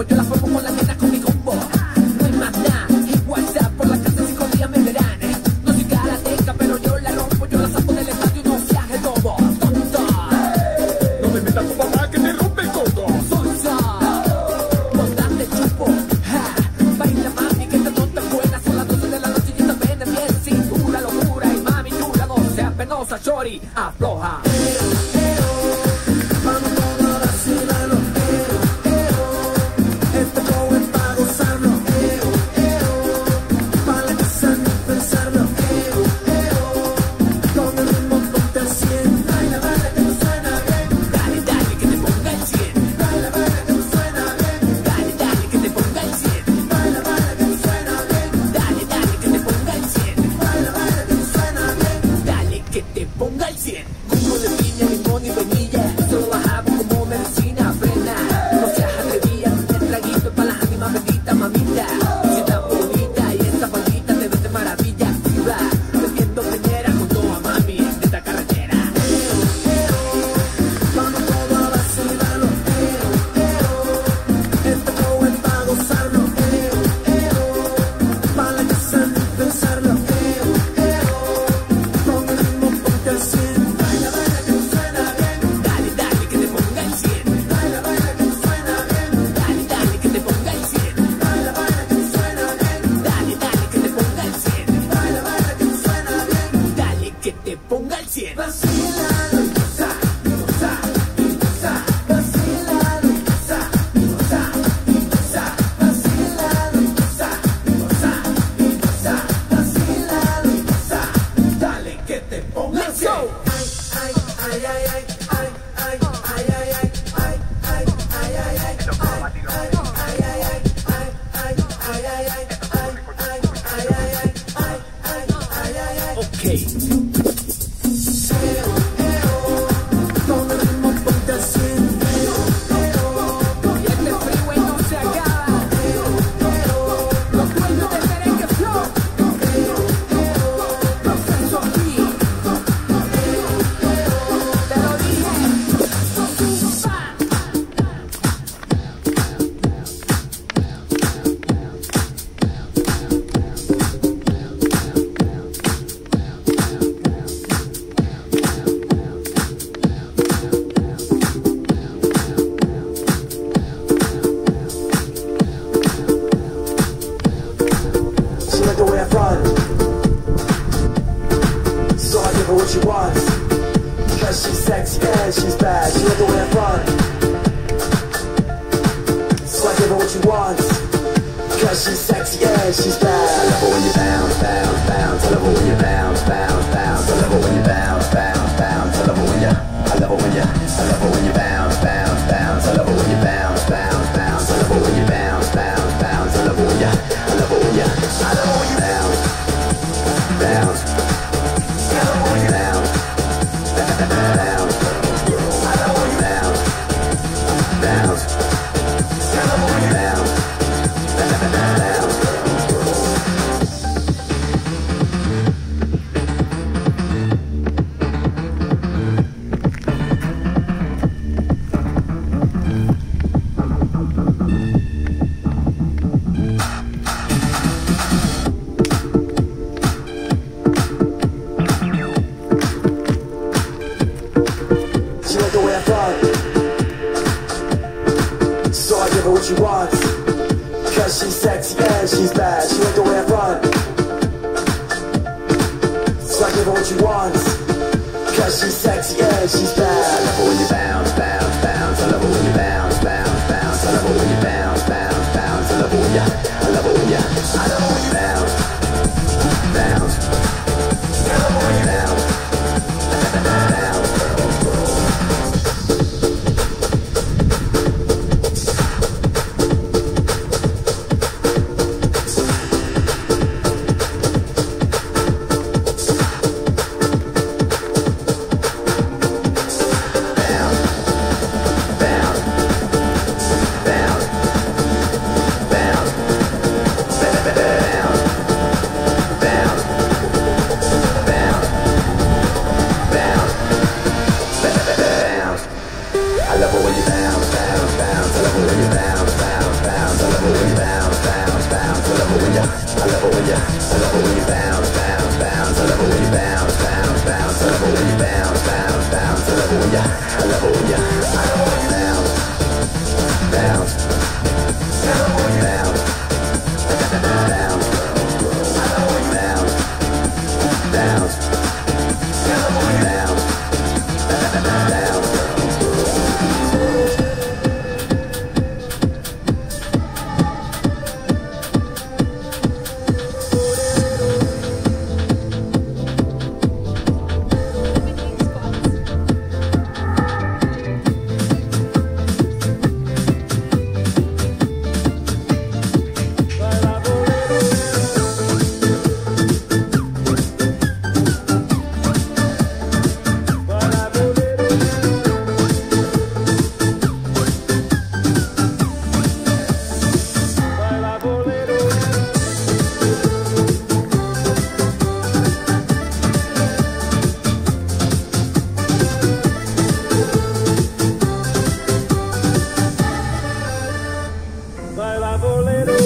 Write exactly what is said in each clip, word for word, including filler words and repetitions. combo, yo la pongo con la nena con mi combo. No hay más nada, WhatsApp por las casas y corría me verán. No soy karateca, pero yo la rompo, yo la saco del estadio y no se hace tobo. Tonta, no me metas tu papá que te rompe el codo. Sonsa, bondante chupo, baila mami que esta tonta es buena. Son las doce de la noche y esta pena es bien cintura, locura. Y mami chula, no seas penosa, chori, afloja. Bound. Baila bolero.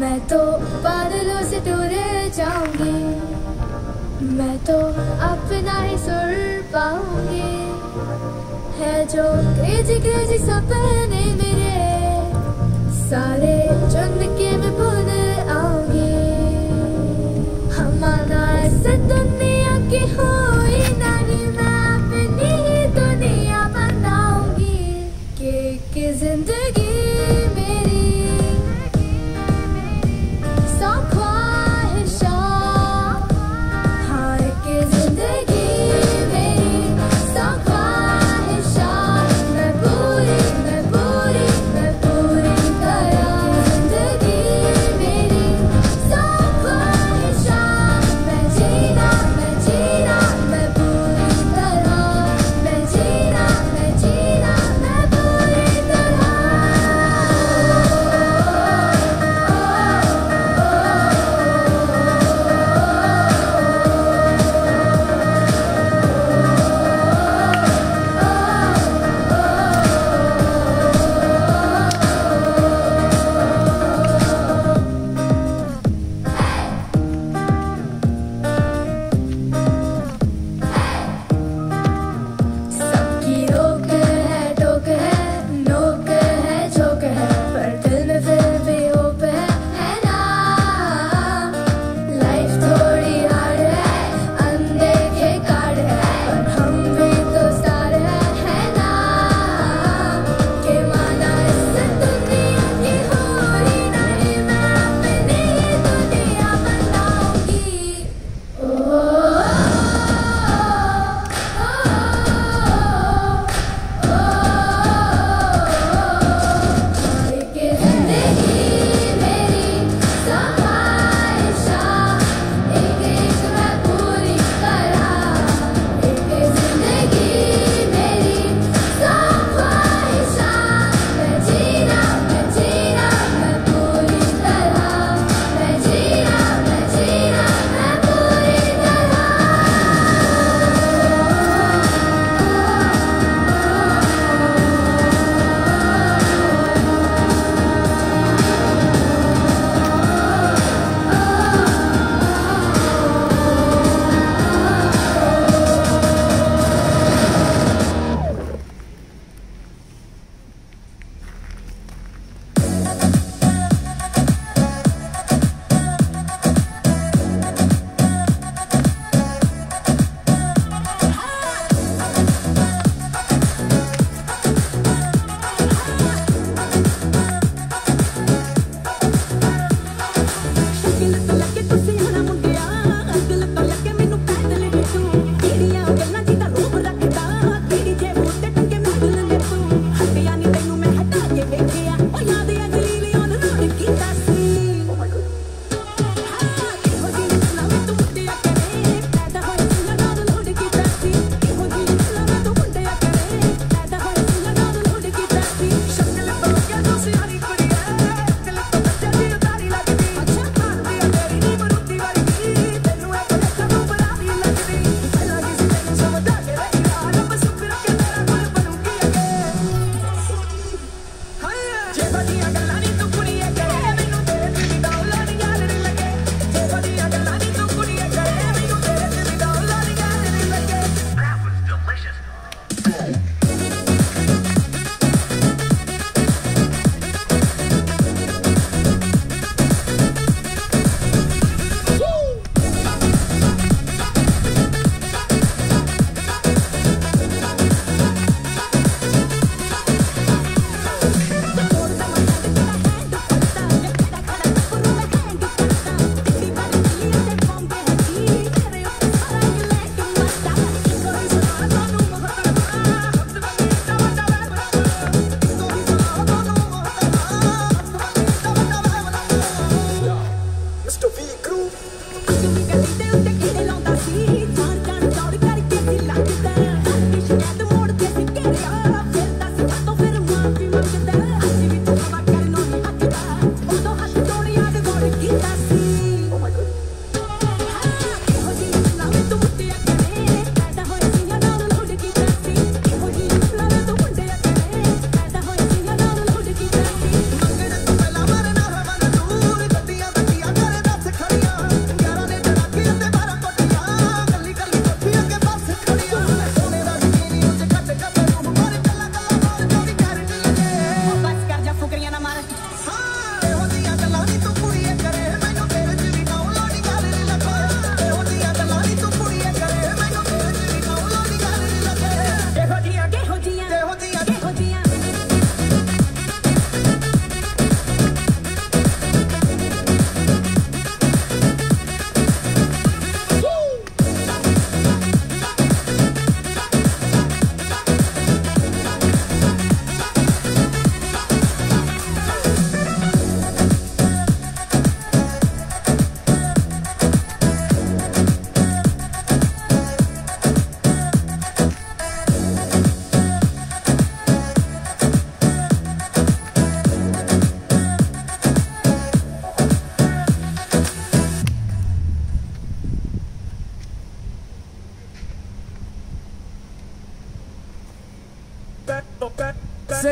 मैं तो बादलों से दूर जाऊंगी, मैं तो अपना ही सुर पाऊंगी। है जो क्रेजी क्रेजी सपने मेरे, सारे जिंदगी में भूल आऊंगी। हमारा दुनिया की हुई नानी, मैं अपनी ही दुनिया बनाऊंगी। के के जिंदगी baby.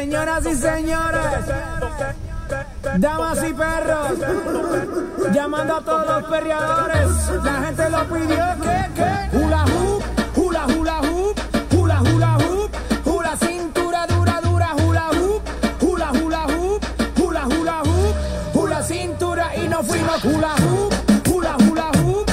Señoras y señores, damas y perros, llamando a todos los perreadores, la gente lo pidió que, que, hula hoop, hula hula hoop, hula hula hoop, hula cintura dura dura hula hoop, hula hula hoop, hula hula hoop, hula cintura y no fuimos hula hoop. Hula hoop, hula hula hoop.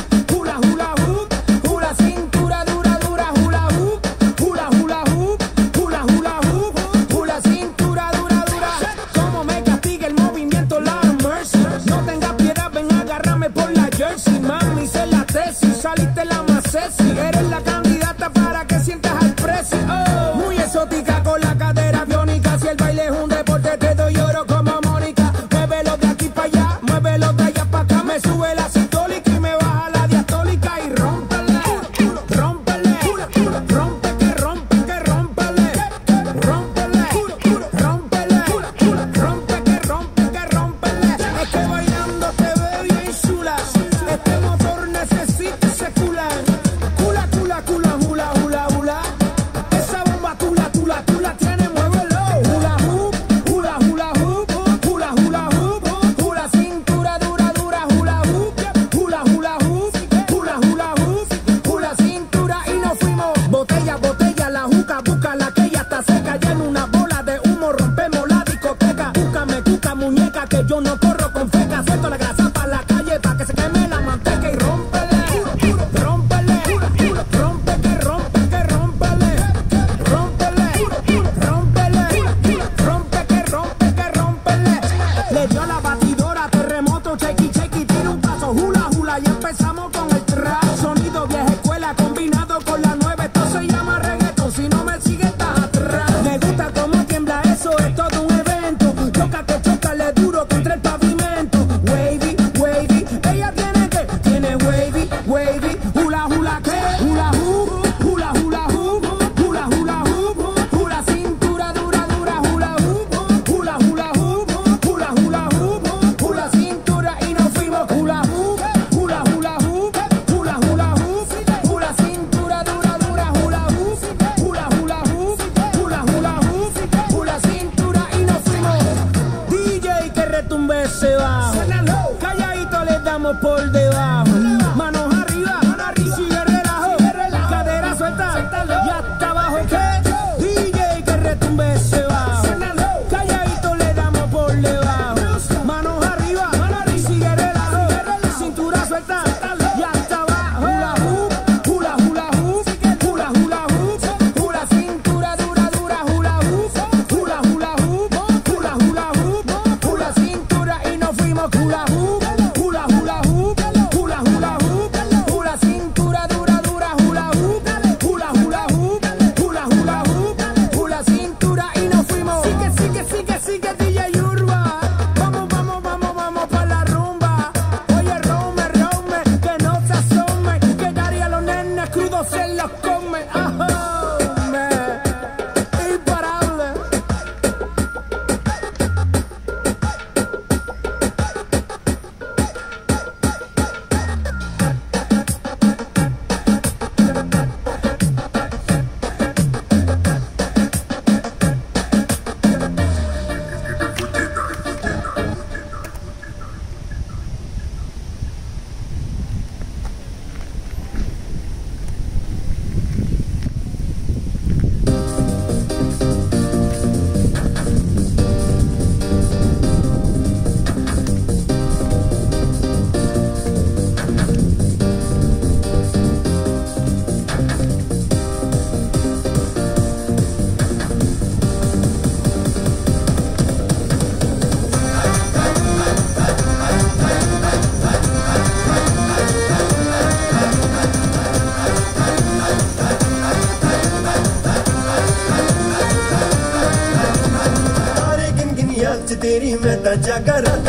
करता जागा रात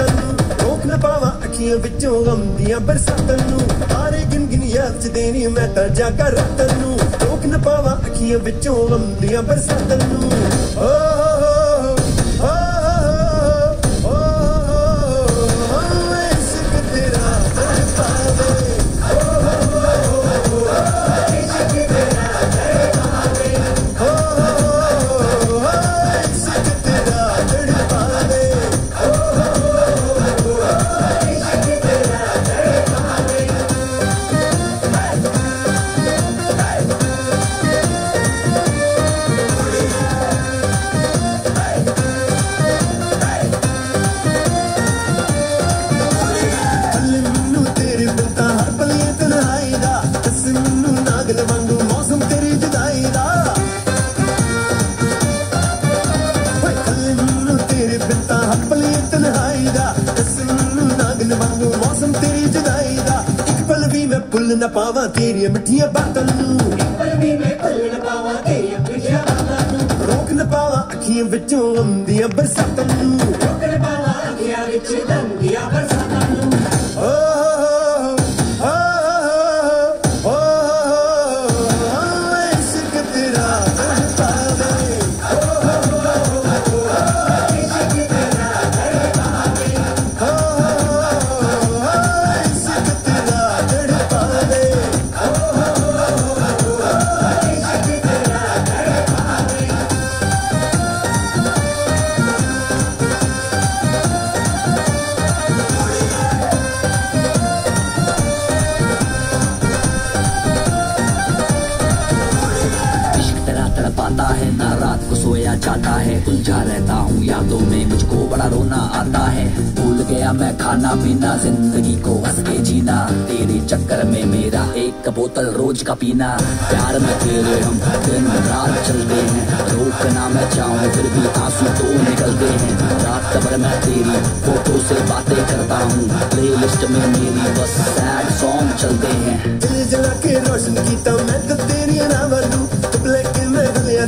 रोक ना पावा अखियां विचों गम दिया बरसात तारे गिन गिन याद च देनी मैं ता जागा रात रोक ना पावा अखियां विचों गम दिया बरसात ओ ना पावा तेरिया मिठिया बातों रोक ना पावा अखियां विचों गंदियां बरसातों रोक ना पावा अखियां विचों गंदियां बरसातों उलझा रहता हूँ यादों में मुझको बड़ा रोना आता है। भूल गया मैं खाना पीना जिंदगी को हंस के जीना तेरे चक्कर में मेरा एक बोतल रोज का पीना। प्यार में तेरे हम दिन रात चलते हैं रोकना मैं चाहूँ फिर भी आंसू तो निकलते हैं। रात भर मैं तेरी फोटो से बातें करता हूँ प्ले लिस्ट में मेरी बस सैड सॉन्ग चलते हैं। दिल जला के रोशन की तो मैं तो तेरी अनावर हूँ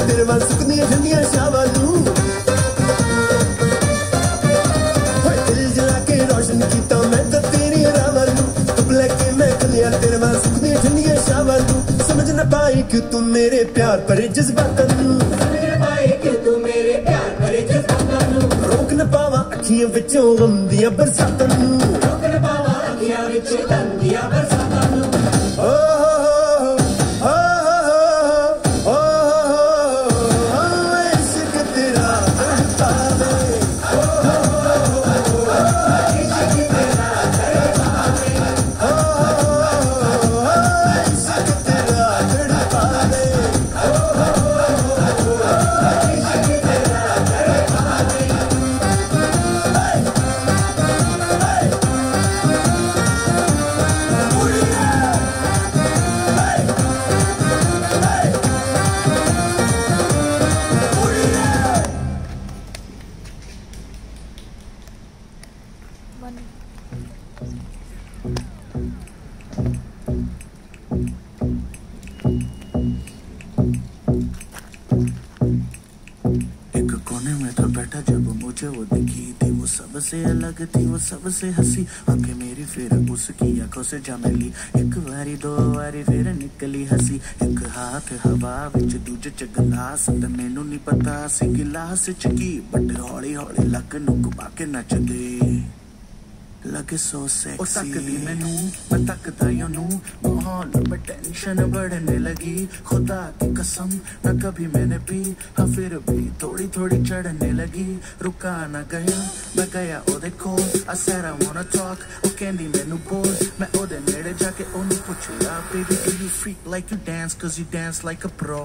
तेरे वाल सुखनी झंडिया शावालू दिल जला के रोशन की तो मैं तो तेरी रावालू तुबले के मैं कलिया तेरे वाल सुखनी झंडिया शावालू समझ न पाई कि तू मेरे प्यार पर जज्बातलू समझ न पाई कि तू मेरे प्यार पर जज्बातलू रोक न पावा अखियां विचों गम दिया बरसातलू रोक न पावा अखियां विचों गम दिया बरसातलू सबसे अलग थी वो सबसे हंसी आंखें मेरी फिर उसकी आंखों से जा मिली एक बारी दो बारी फिर निकली हंसी एक हाथ हवा विच दूजे च गिलास ते मैनू नहीं पता सी गिलास च की बट हौली हौली लग नुक पा के नचदे लगे सो सेक्सी ओ तकदी मैनू मैं तकदा यूं नू माहौल में टेंशन बढ़ने लगी खुदा की कसम न कभी मैंने पी हाँ फिर भी थोड़ी थोड़ी चढ़ने लगी रुका ना गया मैं गया ओदे कोल I said I wanna talk ओ कहंदी मैनू बोल मैं ओदे नेड़े जाके ओनू पूछिया baby do you freak like you dance cause you dance like a pro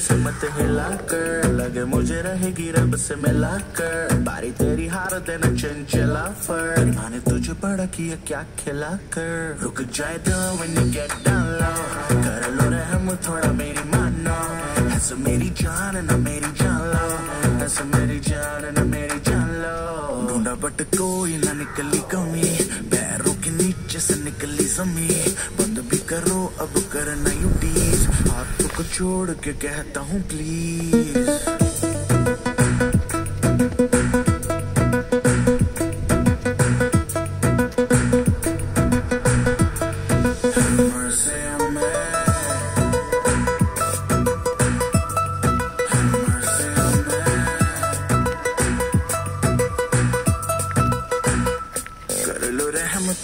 से मत हिला कर, लगे मुझे रहेगी रब से मिलाकर। बारी तेरी हार देना चंचला फर, माने तुझे बड़ा किया क्या खिला कर। रुक जाए तो when you get down low, कर लो रहम थोड़ा मेरी मानो। ऐसे मेरी जान ना मेरी जान लो, ऐसे मेरी जान ना मेरी जान लो। ढूंढा बट कोई ना निकली कमी, पैरों के नीचे से निकली जमी। बंद भी करो अब करना यू डीज, हाथ को छोड़ के कहता हूँ प्लीज।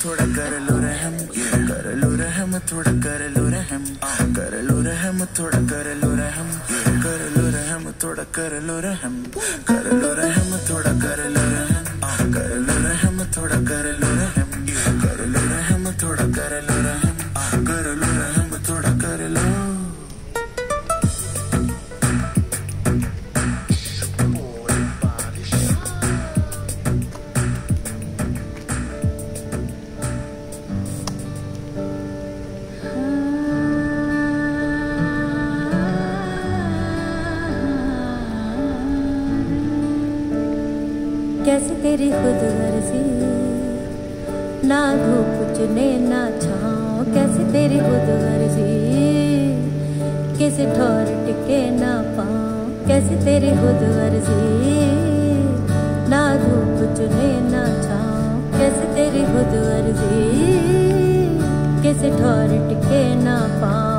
थोड़ा कर लो रहम, कर लो रहम थोड़ा कर लो रहम, कर लो रहम थोड़ा कर लो रहम, कर लो रहम थोड़ा कर लो रहम, कर लो रहम थोड़ा कर लो रहम, कर लो रहम थोड़ा कर लो रहम, कर लो रहम थोड़ा कर लो रहम, कर लो रहम थोड़ा कर लो। कैसे तेरी खुद गर्जी, ना धूप चुने ना छाँव। कैसे तेरी खुद गर्जी, किसी ठोर टिके ना पाँव। कैसे तेरी खुद गर्जी, ना धूप चुने ना छाँव। कैसे तेरी खुद गर्जी, किसी ठोर टिके ना पाँव।